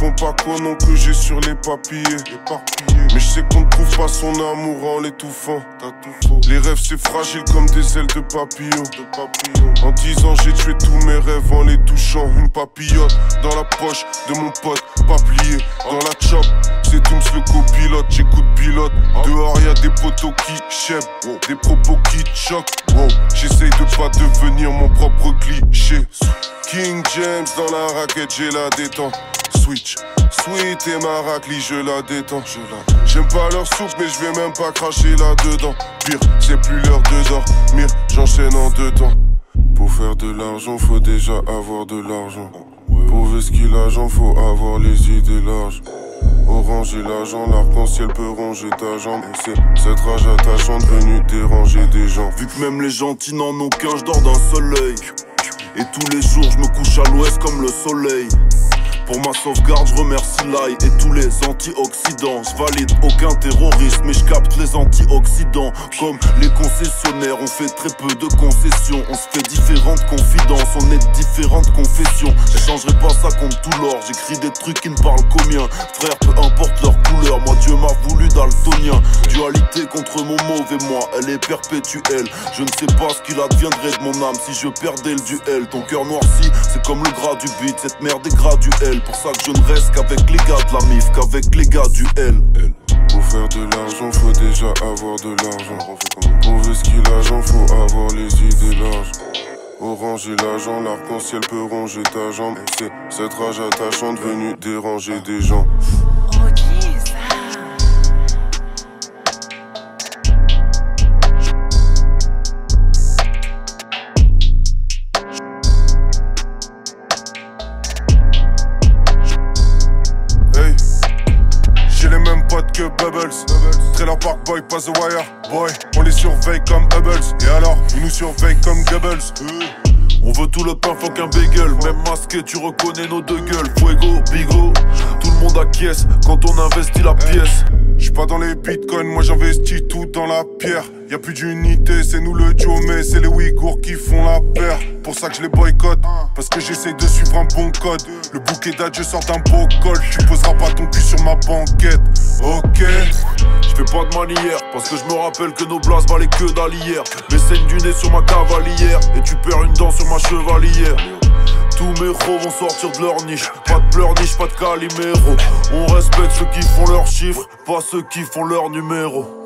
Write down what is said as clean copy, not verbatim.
réponds pas qu'au nom que j'ai sur les papiers. Mais je sais qu'on ne trouve pas son amour en l'étouffant. Les rêves c'est fragile comme des ailes de papillon. En 10 ans j'ai tué tous mes rêves en les touchant. Une papillote dans la poche de mon pote, paplier dans la chop. C'est Dooms le copilote, j'écoute pilote. Dehors y'a des poteaux qui chèvent, des propos qui choquent. J'essaye de pas devenir mon propre cliché. King James dans la raquette, j'ai la détente. Switch, sweet et Maracli, je la détends. J'aime pas leur souffle, mais je vais même pas cracher là-dedans. Pire, c'est plus l'heure de dormir, j'enchaîne en 2 temps. Pour faire de l'argent, faut déjà avoir de l'argent. Pour vesquiller l'argent, faut avoir les idées larges. Orange et l'agent, l'arc-en-ciel peut ronger ta jambe. C'est cette rage attachante venue déranger des gens. Vu que même les gentils n'en ont qu'un, je dors d'un seul œil. Et tous les jours je me couche à l'ouest comme le soleil. Pour ma sauvegarde je remercie l'ail et tous les antioxydants. Je valide aucun terroriste mais je capte les antioxydants. Comme les concessionnaires on fait très peu de concessions. On se fait différentes confidences, on est différentes confessions. Je changerai pas ça contre tout l'or, j'écris des trucs qui ne parlent qu'au mien. Frère peu importe leur couleur, moi Dieu m'a voulu daltonien. Dualité contre mon mauvais moi, elle est perpétuelle. Je ne sais pas ce qu'il adviendrait de mon âme si je perdais le duel. Ton cœur noirci c'est comme le gras du beat, cette merde est graduelle. Pour ça que je ne reste qu'avec les gars de la MIF, qu'avec les gars du L. Pour faire de l'argent, faut déjà avoir de l'argent. Pour vesquiller l'argent, faut avoir les idées larges. Orange et l'agent, l'arc-en-ciel peut ronger ta jambe. C'est cette rage attachante venue déranger des gens. Que Bubbles, Trailer Park Boy, pas The Wire Boy. On les surveille comme Hubbles, et alors ils nous surveillent comme Goebbels. On veut tout le pain, faut qu'un bagel. Même masqué, tu reconnais nos deux gueules. Fuego, bigo, tout le monde acquiesce quand on investit la pièce. J'suis pas dans les bitcoins, moi j'investis tout dans la pierre. Y'a plus d'unité, c'est nous le duo, mais c'est les Ouïghours qui font la paire. Pour ça que je les boycotte, parce que j'essaye de suivre un bon code. Le bouquet d'adieu sort d'un beau col, tu poseras pas ton cul sur ma banquette. Ok, j'fais pas de manière, parce que je me rappelle que nos places valaient que dalle hier. Mes saignes du nez sur ma cavalière, et tu perds une dent sur ma chevalière. Tous mes crocs vont sortir de leur niche. Pas de pleurniche, pas de calimero. On respecte ceux qui font leurs chiffres, pas ceux qui font leurs numéros.